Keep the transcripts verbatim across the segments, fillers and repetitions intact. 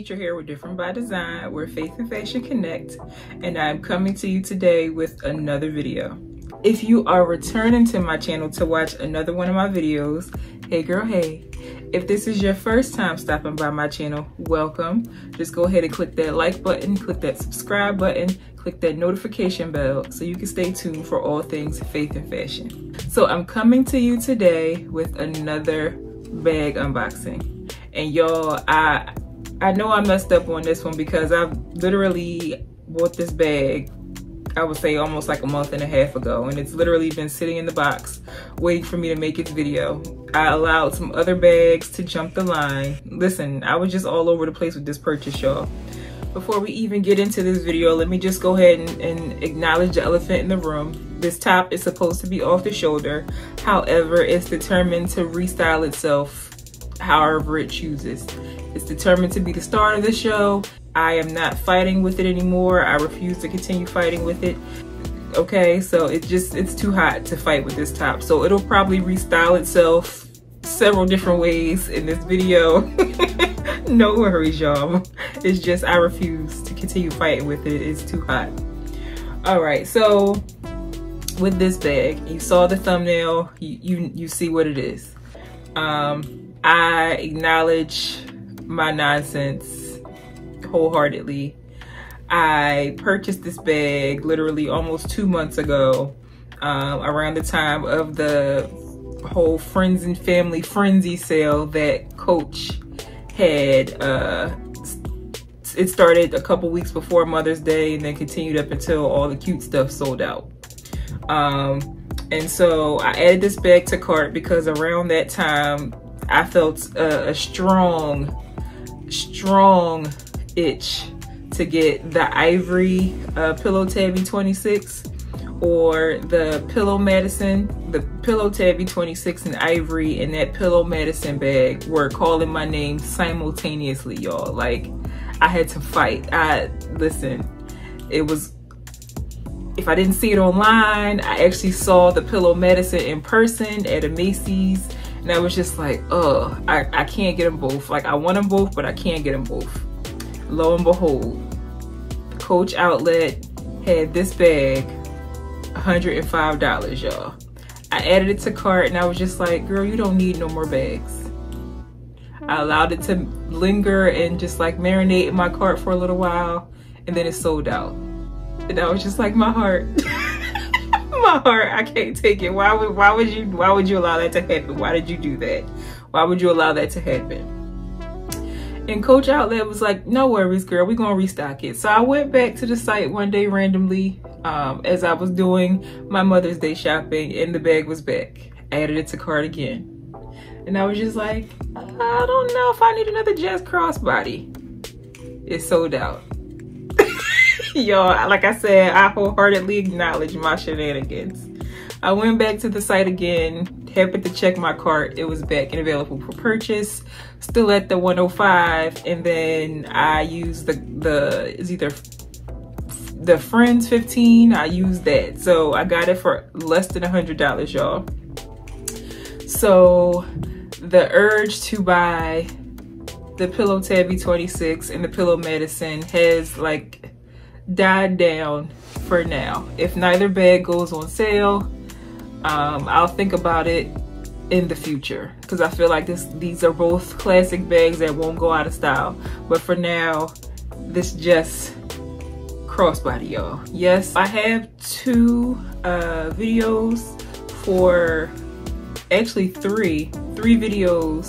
Meet Your Hair with Different By Design, where faith and fashion connect, and I'm coming to you today with another video. If you are returning to my channel to watch another one of my videos, hey girl, hey. If this is your first time stopping by my channel, welcome. Just go ahead and click that like button, click that subscribe button, click that notification bell so you can stay tuned for all things faith and fashion. So I'm coming to you today with another bag unboxing. And y'all, I I know I messed up on this one because I've literally bought this bag, I would say almost like a month and a half ago, and it's literally been sitting in the box waiting for me to make its video. I allowed some other bags to jump the line. Listen, I was just all over the place with this purchase, y'all. Before we even get into this video, let me just go ahead and, and acknowledge the elephant in the room. This top is supposed to be off the shoulder. However, it's determined to restyle itself however it chooses. It's determined to be the star of the show. I am not fighting with it anymore. I refuse to continue fighting with it. Okay, so it just, it's too hot to fight with this top. So it'll probably restyle itself several different ways in this video. No worries, y'all. It's just, I refuse to continue fighting with it. It's too hot. All right, so with this bag, you saw the thumbnail, you, you, you see what it is. Um, I acknowledge my nonsense wholeheartedly. I purchased this bag literally almost two months ago, um, around the time of the whole friends and family frenzy sale that Coach had. Uh, it started a couple weeks before Mother's Day and then continued up until all the cute stuff sold out. Um, and so I added this bag to cart because around that time I felt a, a strong, strong itch to get the ivory uh, Pillow Tabby twenty-six or the Pillow Madison. The Pillow Tabby twenty-six and ivory and that Pillow Madison bag were calling my name simultaneously, y'all. Like, I had to fight. I listen, it was, if I didn't see it online, I actually saw the Pillow Madison in person at a Macy's, and I was just like, oh, I, I can't get them both. Like, I want them both, but I can't get them both. Lo and behold, Coach Outlet had this bag, one hundred and five dollars, y'all. I added it to cart and I was just like, girl, you don't need no more bags. I allowed it to linger and just like marinate in my cart for a little while, and then it sold out. And I was just like, my heart, my heart, I can't take it. Why would, why would you, why would you allow that to happen? Why did you do that? Why would you allow that to happen? And Coach Outlet was like, no worries, girl, we're gonna restock it. So I went back to the site one day randomly, um, as I was doing my Mother's Day shopping, and the bag was back. I added it to cart again. And I was just like, I don't know if I need another Jes Crossbody. It sold out. Y'all, like I said, I wholeheartedly acknowledge my shenanigans. I went back to the site again, happened to check my cart, it was back and available for purchase, still at the one oh five, and then I used the the is either the Friends fifteen, I used that, so I got it for less than a hundred dollars, y'all. So the urge to buy the Pillow Tabby twenty-six and the Pillow Madison has like died down for now. If neither bag goes on sale, Um, I'll think about it in the future, because I feel like this, these are both classic bags that won't go out of style. But for now, this Jes Crossbody, y'all. Yes, I have two uh, videos for, actually three, three videos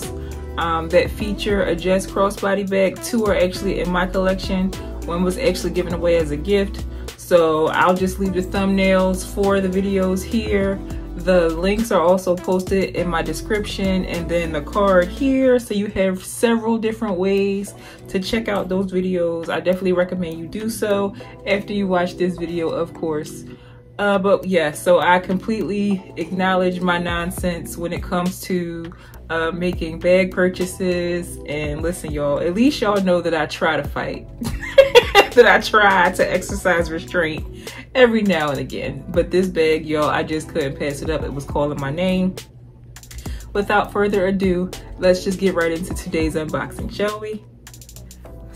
um, that feature a Jes Crossbody bag. Two are actually in my collection. One was actually given away as a gift. So I'll just leave the thumbnails for the videos here. The links are also posted in my description and then the card here, so you have several different ways to check out those videos. I definitely recommend you do so after you watch this video, of course. Uh, but yeah, so I completely acknowledge my nonsense when it comes to uh, making bag purchases. And listen, y'all, at least y'all know that I try to fight. That I try to exercise restraint every now and again. But this bag, y'all, I just couldn't pass it up. It was calling my name. Without further ado, let's just get right into today's unboxing, shall we?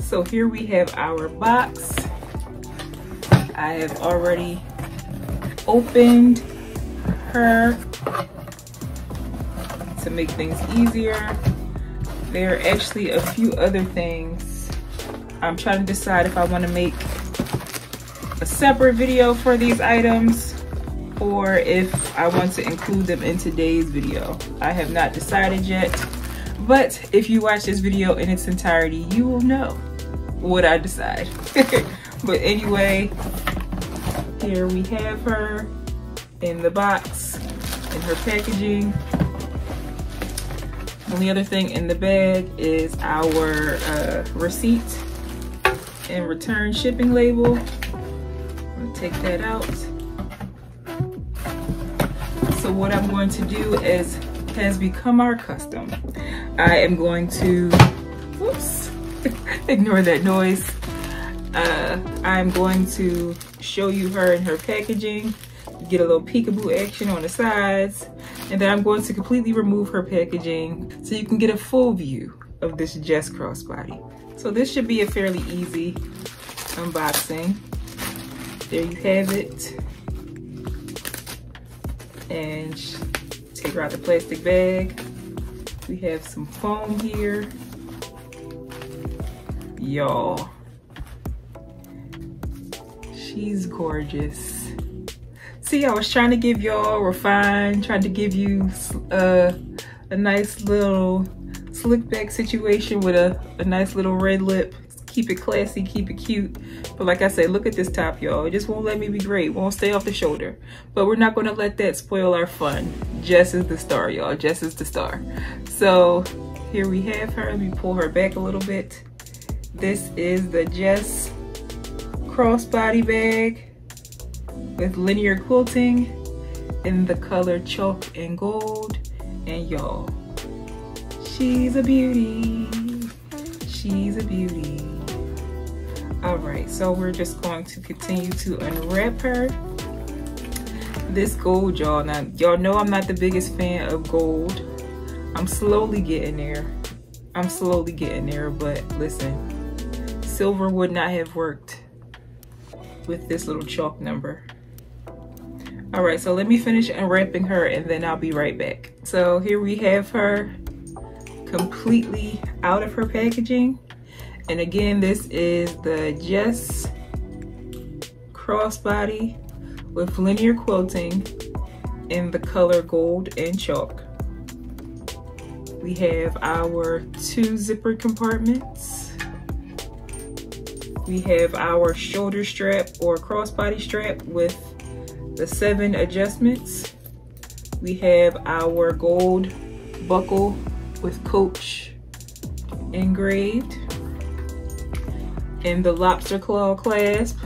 So here we have our box. I have already opened her to make things easier. There are actually a few other things. I'm trying to decide if I want to make a separate video for these items or if I want to include them in today's video. I have not decided yet, but if you watch this video in its entirety, you will know what I decide. But anyway, here we have her in the box, in her packaging. Only other thing in the bag is our uh, receipt and return shipping label. I'm gonna take that out. So what I'm going to do is has become our custom. I am going to, whoops, ignore that noise. Uh, I'm going to show you her and her packaging, get a little peekaboo action on the sides, and then I'm going to completely remove her packaging so you can get a full view of this Jes crossbody. So this should be a fairly easy unboxing. There you have it. And take her out the plastic bag. We have some foam here. Y'all, she's gorgeous. See, I was trying to give y'all refined, trying to give you uh, a nice little slick back situation with a, a nice little red lip. Keep it classy, keep it cute. But like I said, look at this top, y'all. It just won't let me be great. Won't stay off the shoulder. But we're not gonna let that spoil our fun. Jes is the star, y'all. Jes is the star. So here we have her. Let me pull her back a little bit. This is the Jes crossbody bag with linear quilting in the color chalk and gold. And y'all, she's a beauty. She's a beauty. All right, so we're just going to continue to unwrap her. This gold, y'all, now y'all know I'm not the biggest fan of gold. I'm slowly getting there. I'm slowly getting there, but listen, silver would not have worked with this little chalk number. All right, so let me finish unwrapping her and then I'll be right back. So here we have her completely out of her packaging. And again, this is the Jes crossbody with linear quilting in the color gold and chalk. We have our two zipper compartments. We have our shoulder strap or crossbody strap with the seven adjustments. We have our gold buckle with Coach engraved. And the lobster claw clasp,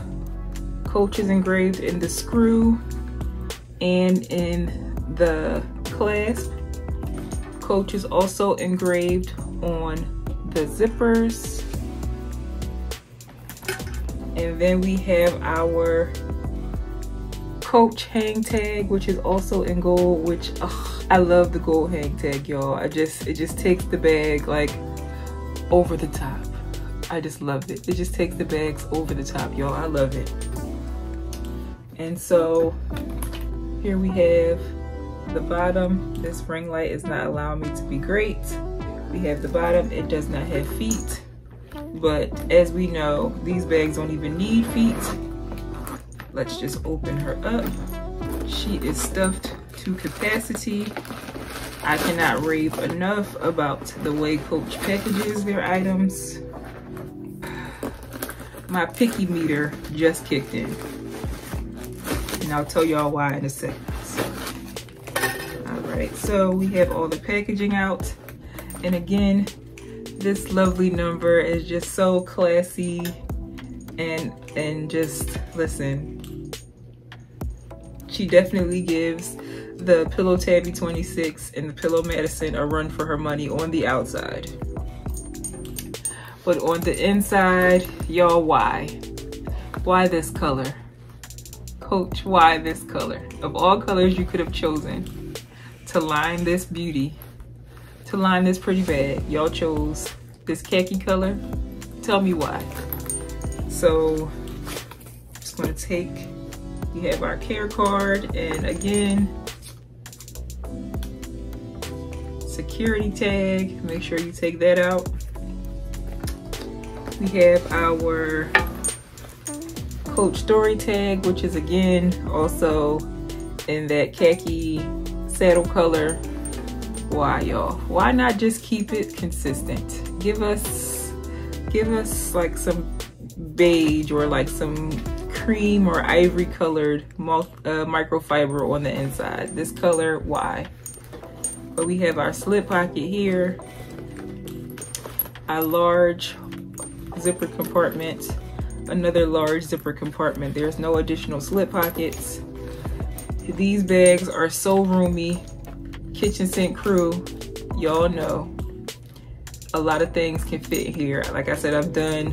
Coach is engraved in the screw and in the clasp. Coach is also engraved on the zippers. And then we have our Coach hang tag, which is also in gold, which ugh, I love the gold hang tag, y'all. I just, it just takes the bag like over the top. I just loved it. It just takes the bags over the top, y'all. I love it. And so here we have the bottom. This ring light is not allowing me to be great. We have the bottom. It does not have feet. But as we know, these bags don't even need feet. Let's just open her up. She is stuffed to capacity. I cannot rave enough about the way Coach packages their items. My picky meter just kicked in. And I'll tell y'all why in a second. All right, so we have all the packaging out. And again, this lovely number is just so classy and and just, listen, she definitely gives the Pillow Tabby twenty-six and the Pillow Madison a run for her money on the outside. But on the inside, y'all, why? Why this color? Coach, why this color? Of all colors you could have chosen to line this beauty, to line this pretty bag, y'all chose this khaki color tell me why. So I'm just gonna take, we have our care card, and again, security tag, make sure you take that out. We have our Coach story tag, which is again also in that khaki saddle color. Why, y'all? Why not just keep it consistent? Give us, give us like some beige or like some cream or ivory colored uh, microfiber on the inside. This color, why? But we have our slip pocket here, our large zipper compartment, another large zipper compartment. There's no additional slip pockets. These bags are so roomy. Kitchen sink crew, y'all know a lot of things can fit here. Like I said, I've done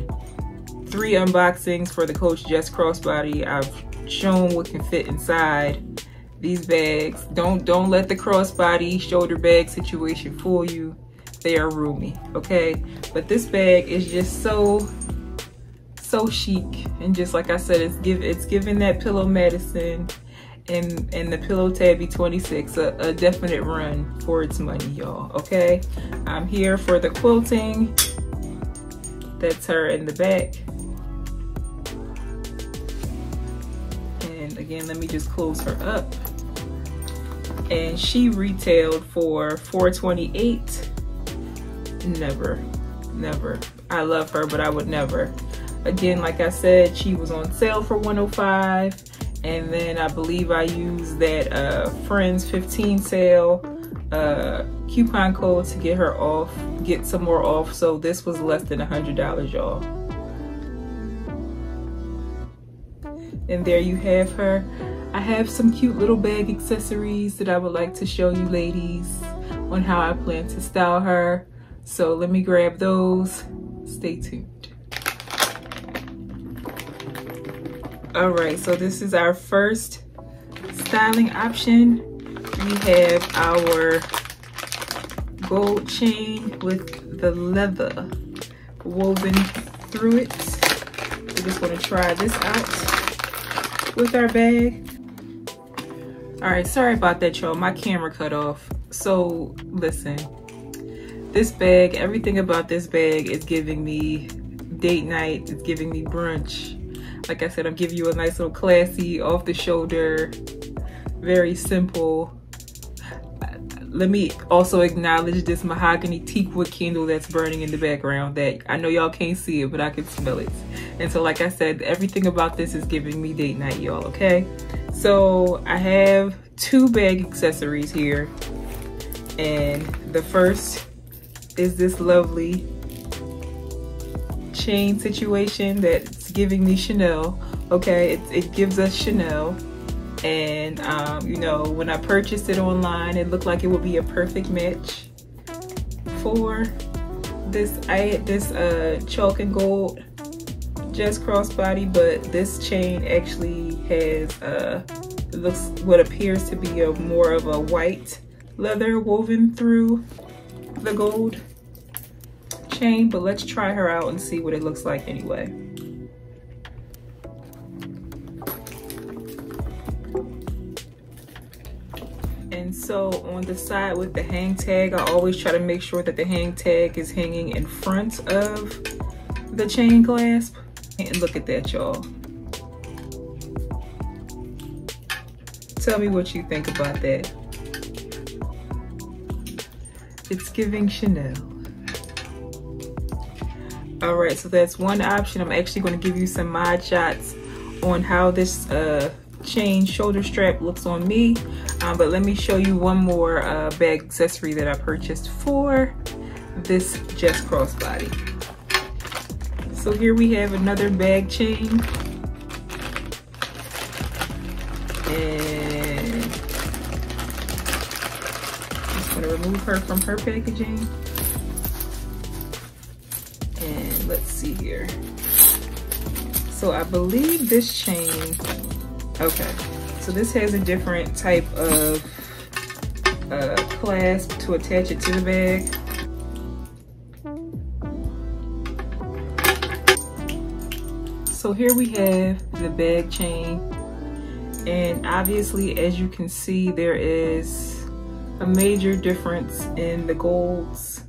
three unboxings for the Coach Jes Crossbody. I've shown what can fit inside these bags. Don't don't let the crossbody shoulder bag situation fool you. They are roomy, okay? But this bag is just so so chic, and just like I said, it's give it's giving that Pillow Madison and and the Pillow Tabby twenty-six a, a definite run for its money, y'all, okay? I'm here for the quilting. That's her in the back. And again, let me just close her up. And she retailed for four twenty-eight. Never, never. I love her, but I would never. Again, like I said, she was on sale for one oh five, and then I believe I used that uh, Friends fifteen sale uh, coupon code to get her off, get some more off. So this was less than a hundred dollars, y'all. And there you have her. I have some cute little bag accessories that I would like to show you ladies on how I plan to style her. So let me grab those. Stay tuned. All right, so this is our first styling option. We have our gold chain with the leather woven through it. We're just gonna try this out with our bag. All right, sorry about that, y'all. My camera cut off. So listen, this bag, everything about this bag is giving me date night, it's giving me brunch. Like I said, I'm giving you a nice little classy, off the shoulder, very simple. Let me also acknowledge this mahogany teakwood candle that's burning in the background that I know y'all can't see it, but I can smell it. And so like I said, everything about this is giving me date night, y'all, okay? So I have two bag accessories here. And the first is this lovely chain situation that's giving me Chanel, okay? It, it gives us Chanel, and um, you know, when I purchased it online, it looked like it would be a perfect match for this I this uh, chalk and gold Jes Crossbody, but this chain actually has uh, looks what appears to be a more of a white leather woven through the gold chain, but let's try her out and see what it looks like anyway. And so on the side with the hang tag, I always try to make sure that the hang tag is hanging in front of the chain clasp. And look at that, y'all. Tell me what you think about that. It's giving Chanel. All right, so that's one option. I'm actually going to give you some mod shots on how this uh, chain shoulder strap looks on me. Um, but let me show you one more uh, bag accessory that I purchased for this Jes Crossbody. So here we have another bag chain. And I'm just going to remove her from her packaging. Let's see here. So I believe this chain, okay, so this has a different type of uh, clasp to attach it to the bag. So here we have the bag chain, and obviously as you can see there is a major difference in the golds.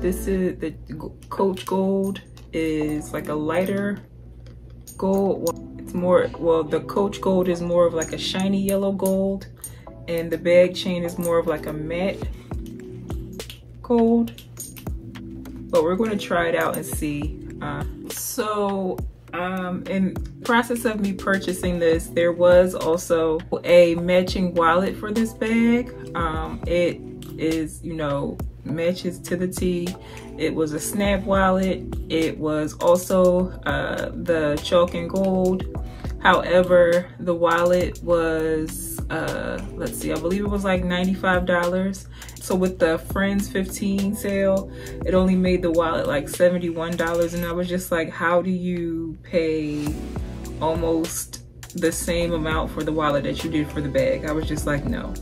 This is the Coach gold is like a lighter gold. It's more, well, the Coach gold is more of like a shiny yellow gold, and the bag chain is more of like a matte gold. But we're going to try it out and see. Uh, so um, in the process of me purchasing this, there was also a matching wallet for this bag. Um, it is, you know, matches to the T. It was a snap wallet. It was also uh, the chalk and gold. However, the wallet was, uh, let's see, I believe it was like ninety-five dollars. So with the Friends fifteen sale, it only made the wallet like seventy-one dollars. And I was just like, how do you pay almost the same amount for the wallet that you did for the bag? I was just like, no.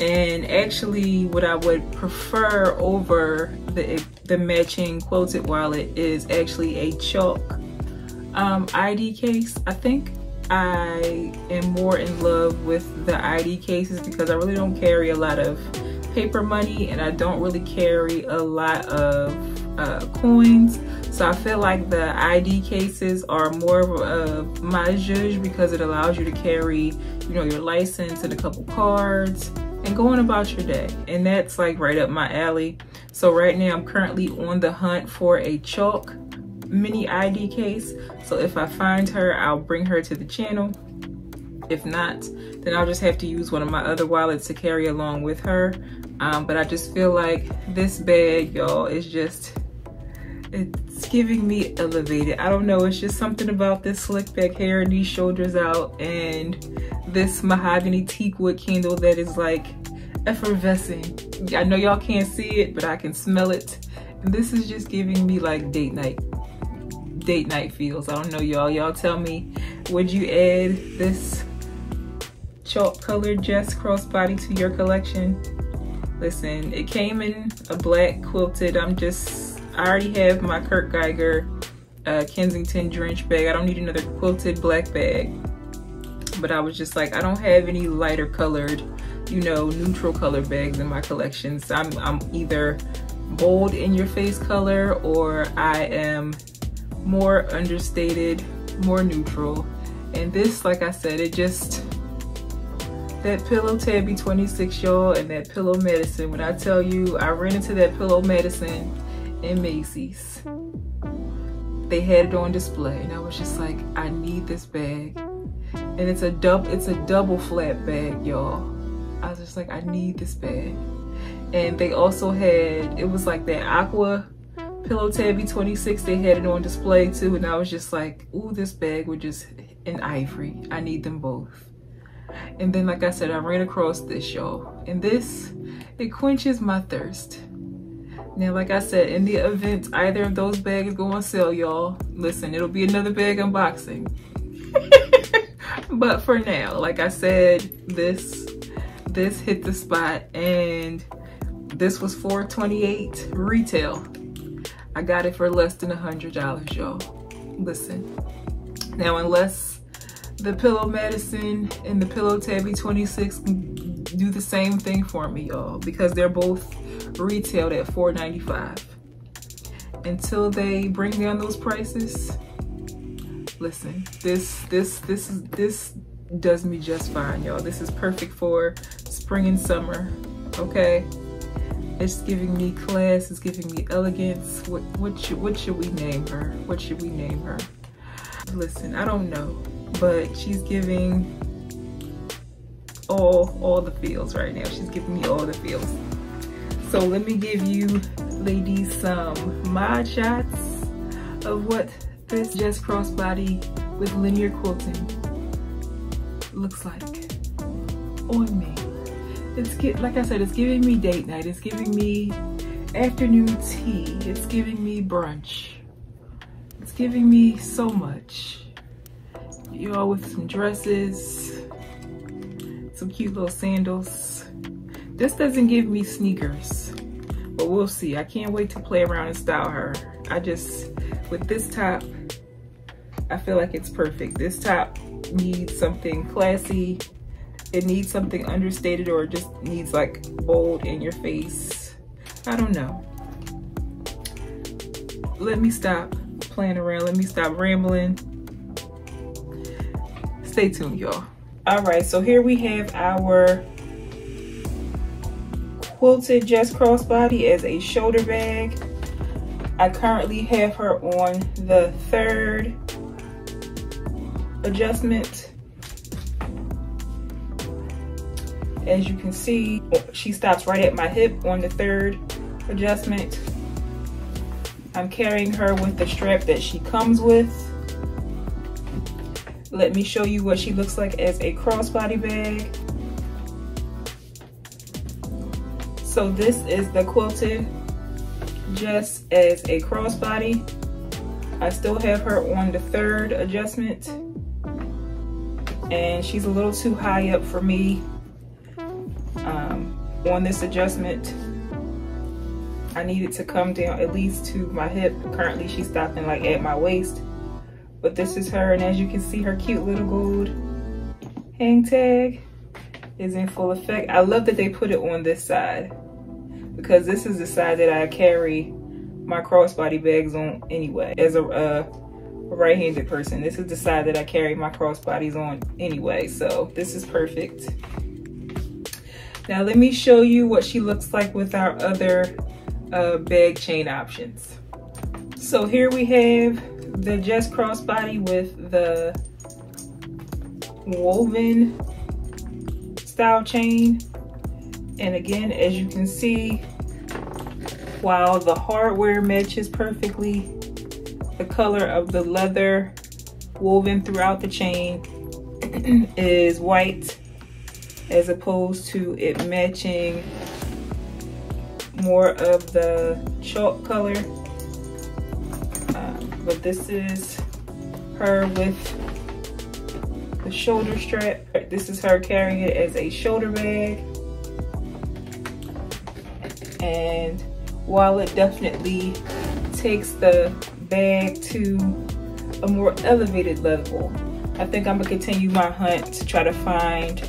And actually what I would prefer over the, the matching quilted wallet is actually a chalk Um, I D case. I think I am more in love with the I D cases because I really don't carry a lot of paper money, and I don't really carry a lot of uh, coins. So I feel like the I D cases are more of uh, my zhuzh, because it allows you to carry, you know, your license and a couple cards and going about your day. And that's like right up my alley. So right now I'm currently on the hunt for a chalk mini I D case. So if I find her, I'll bring her to the channel. If not, then I'll just have to use one of my other wallets to carry along with her. Um, but I just feel like this bag, y'all, is just, it's giving me elevated. I don't know, it's just something about this slick back hair and these shoulders out and this mahogany teak wood candle that is like effervescent. I know y'all can't see it, but I can smell it. And this is just giving me like date night. Date night feels. I don't know, y'all. Y'all tell me, would you add this chalk colored Jes crossbody to your collection? Listen, it came in a black quilted. I'm just, I already have my Kurt Geiger uh, Kensington Drench bag. I don't need another quilted black bag. But I was just like, I don't have any lighter colored, you know, neutral colored bags in my collection. So I'm, I'm either bold in your face color, or I am more understated, more neutral. And this, like I said, it just, that Pillow Tabby twenty-six, y'all, and that Pillow Madison. When I tell you, I ran into that Pillow Madison in Macy's. They had it on display, and I was just like, I need this bag. And it's a double, it's a double flat bag, y'all. I was just like, I need this bag. And they also had, it was like that aqua Pillow Tabby twenty-six, they had it on display too, and I was just like, ooh, this bag was just in ivory. I need them both. And then, like I said, I ran across this, y'all. And this, it quenches my thirst. Now, like I said, in the event either of those bags go on sale, y'all, listen, it'll be another bag unboxing. But for now, like I said, this, this hit the spot, and this was four twenty-eight retail. I got it for less than a hundred dollars, y'all. Listen, now unless the Pillow Madison and the Pillow Tabby twenty-six do the same thing for me, y'all, because they're both retailed at four ninety-five. Until they bring down those prices, listen, this this this is this does me just fine, y'all. This is perfect for spring and summer, okay? It's giving me class, it's giving me elegance. What, what, should, what should we name her? What should we name her? Listen, I don't know, but she's giving all, all the feels right now. She's giving me all the feels. So let me give you ladies some mod shots of what this Jes crossbody with linear quilting looks like on me. It's get, like I said, it's giving me date night. It's giving me afternoon tea. It's giving me brunch. It's giving me so much. Y'all, with some dresses, some cute little sandals. This doesn't give me sneakers, but we'll see. I can't wait to play around and style her. I just, with this top, I feel like it's perfect. This top needs something classy. It needs something understated, or it just needs like bold in your face. I don't know. Let me stop playing around. Let me stop rambling. Stay tuned, y'all. All right, so here we have our quilted Jes crossbody as a shoulder bag. I currently have her on the third adjustment. As you can see, she stops right at my hip on the third adjustment. I'm carrying her with the strap that she comes with. Let me show you what she looks like as a crossbody bag. So this is the quilted Jes as a crossbody. I still have her on the third adjustment, and she's a little too high up for me um, on this adjustment. I needed to come down at least to my hip. Currently she's stopping like at my waist, but this is her, and as you can see, her cute little gold hang tag is in full effect. I love that they put it on this side, because this is the side that I carry my crossbody bags on anyway. As a uh, right-handed person, this is the side that I carry my crossbodies on anyway, so this is perfect. Now let me show you what she looks like with our other Uh, bag chain options. So here we have the Jes crossbody with the woven style chain, and again, as you can see, while the hardware matches perfectly, the color of the leather woven throughout the chain is white, as opposed to it matching more of the chalk color. Um, but this is her with the shoulder strap. This is her carrying it as a shoulder bag. And while it definitely takes the bag to a more elevated level, I think I'm gonna continue my hunt to try to find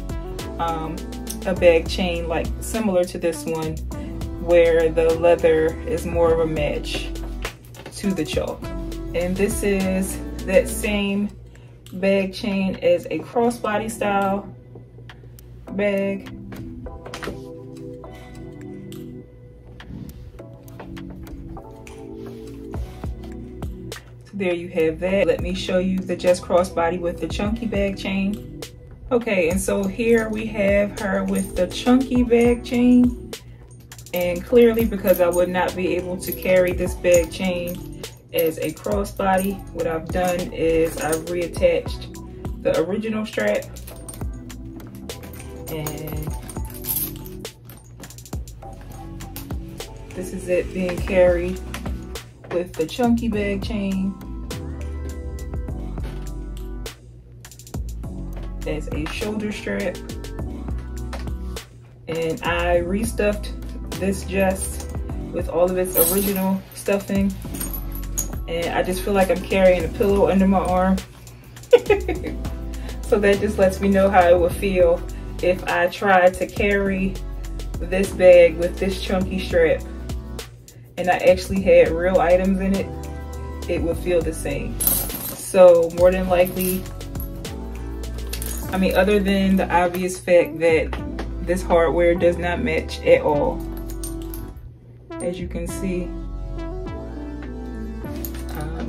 um, a bag chain like similar to this one, where the leather is more of a match to the chalk. And this is that same bag chain as a crossbody style bag. So there you have that. Let me show you the Jes crossbody with the chunky bag chain. Okay, and so here we have her with the chunky bag chain. And clearly, because I would not be able to carry this bag chain as a crossbody, what I've done is I've reattached the original strap, and this is it being carried with the chunky bag chain as a shoulder strap. And I restuffed this Jes with all of its original stuffing, and I just feel like I'm carrying a pillow under my arm. So that just lets me know how it would feel if I tried to carry this bag with this chunky strap and I actually had real items in it. It would feel the same. So more than likely, I mean, other than the obvious fact that this hardware does not match at all, as you can see, um,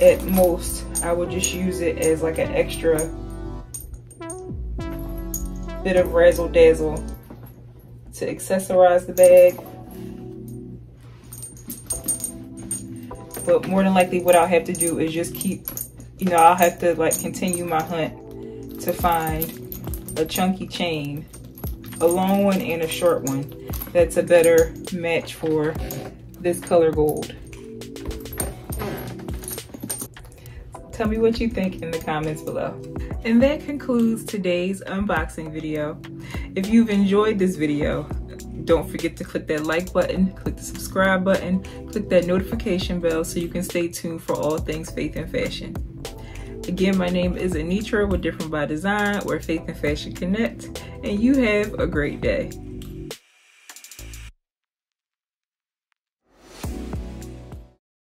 at most I would just use it as like an extra bit of razzle dazzle to accessorize the bag, but more than likely what I'll have to do is just keep, you know, I'll have to like continue my hunt to find a chunky chain, a long one and a short one, that's a better match for this color gold. Tell me what you think in the comments below. And that concludes today's unboxing video. If you've enjoyed this video, don't forget to click that like button, click the subscribe button, click that notification bell so you can stay tuned for all things faith and fashion. Again, my name is Anitra with Different By Design, where faith and fashion connect, and you have a great day.